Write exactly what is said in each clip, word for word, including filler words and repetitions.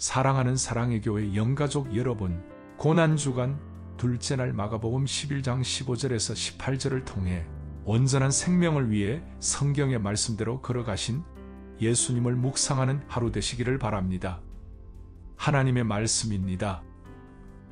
사랑하는 사랑의 교회 영가족 여러분, 고난주간 둘째 날 마가복음 십일 장 십오 절에서 십팔 절을 통해 온전한 생명을 위해 성경의 말씀대로 걸어가신 예수님을 묵상하는 하루 되시기를 바랍니다. 하나님의 말씀입니다.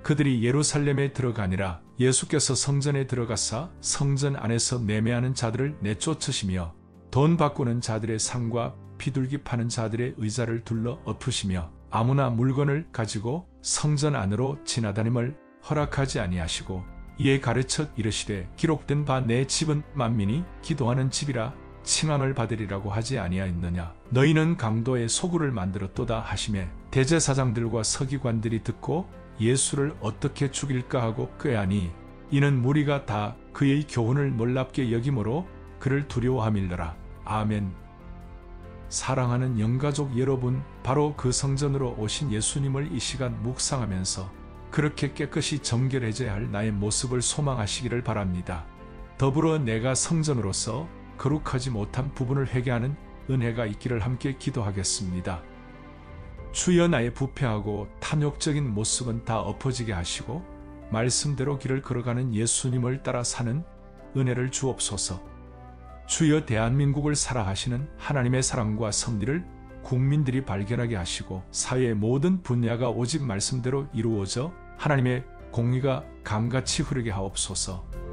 그들이 예루살렘에 들어가니라. 예수께서 성전에 들어가사 성전 안에서 매매하는 자들을 내쫓으시며 돈 바꾸는 자들의 상과 비둘기 파는 자들의 의자를 둘러 엎으시며 아무나 물건을 가지고 성전 안으로 지나다님을 허락하지 아니하시고 이에 가르쳐 이르시되 기록된 바 내 집은 만민이 기도하는 집이라 칭함을 받으리라고 하지 아니하였느냐. 너희는 강도의 소굴을 만들었도다 하시매 대제사장들과 서기관들이 듣고 예수를 어떻게 죽일까 하고 꾀하니 이는 무리가 다 그의 교훈을 놀랍게 여김으로 그를 두려워함일러라. 아멘. 사랑하는 영가족 여러분, 바로 그 성전으로 오신 예수님을 이 시간 묵상하면서 그렇게 깨끗이 정결해져야 할 나의 모습을 소망하시기를 바랍니다. 더불어 내가 성전으로서 거룩하지 못한 부분을 회개하는 은혜가 있기를 함께 기도하겠습니다. 주여, 나의 부패하고 탐욕적인 모습은 다 엎어지게 하시고 말씀대로 길을 걸어가는 예수님을 따라 사는 은혜를 주옵소서. 주여, 대한민국을 살아가시는 하나님의 사랑과 섭리를 국민들이 발견하게 하시고 사회의 모든 분야가 오직 말씀대로 이루어져 하나님의 공의가 감같이 흐르게 하옵소서.